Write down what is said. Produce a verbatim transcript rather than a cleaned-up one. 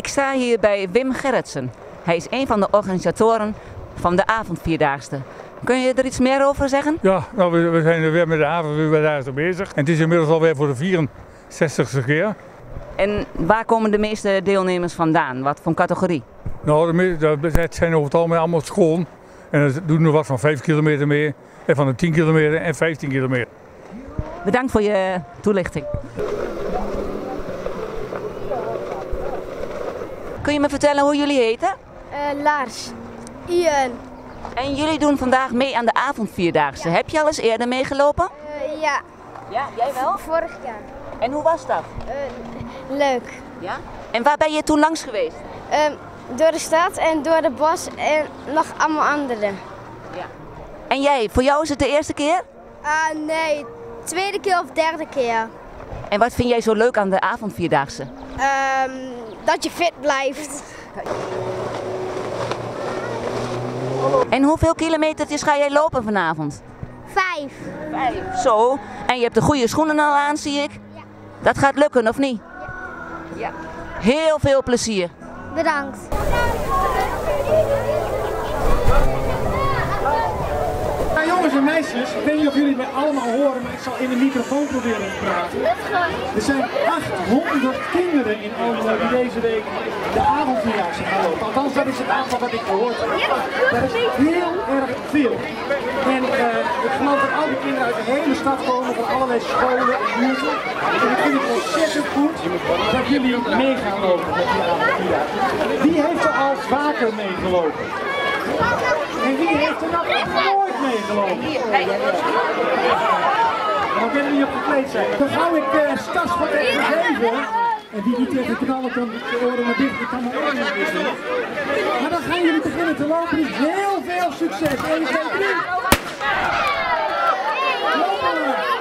Ik sta hier bij Wim Gerritsen. Hij is een van de organisatoren van de Avondvierdaagse. Kun je er iets meer over zeggen? Ja, nou, we, we zijn weer met de Avondvierdaagse bezig. En het is inmiddels alweer voor de vierenzestigste keer. En waar komen de meeste deelnemers vandaan? Wat voor categorie? Nou, de meeste zijn over het algemeen allemaal school. En dat doen er wat van vijf kilometer mee, en van de tien kilometer en vijftien kilometer. Bedankt voor je toelichting. Kun je me vertellen hoe jullie heten? Uh, Lars, Ian. En jullie doen vandaag mee aan de Avondvierdaagse. Ja. Heb je al eens eerder meegelopen? Uh, ja. Ja, jij wel? Vorig jaar. En hoe was dat? Uh, leuk. Ja? En waar ben je toen langs geweest? Uh, door de stad en door de bos en nog allemaal anderen. Ja. En jij, voor jou is het de eerste keer? Ah, uh, nee, tweede keer of derde keer. En wat vind jij zo leuk aan de Avondvierdaagse? Um, dat je fit blijft. En hoeveel kilometertjes ga jij lopen vanavond? Vijf. Vijf. Zo, en je hebt de goede schoenen al aan, zie ik. Ja. Dat gaat lukken, of niet? Ja. Ja. Heel veel plezier. Bedankt. Nou jongens en meisjes, ik weet niet of jullie het mij allemaal horen, maar ik zal in de microfoon proberen te praten. Er zijn achthonderd kinderen in Almelo die deze week de Avondvierdaagse gaan lopen. Althans, dat is het aantal dat ik gehoord heb. Dat is heel erg veel. En uh, ik geloof dat al die kinderen uit de hele stad komen, van allerlei scholen en buurten. En ik vind het ontzettend goed dat jullie mee gaan lopen met die Avondvierdaagse. Wie heeft er al vaker meegelopen? En wie heeft er nog nooit meegelopen? Dan kunnen jullie op gekleed zijn. Dan hou ik de uh, tas van even geven. En wie niet tegen knallen kan, de oren maar dicht, ik kan mijn oren maar dicht. Maar dan gaan jullie beginnen te lopen. Dus heel veel succes. één, twee, drie. Lopen!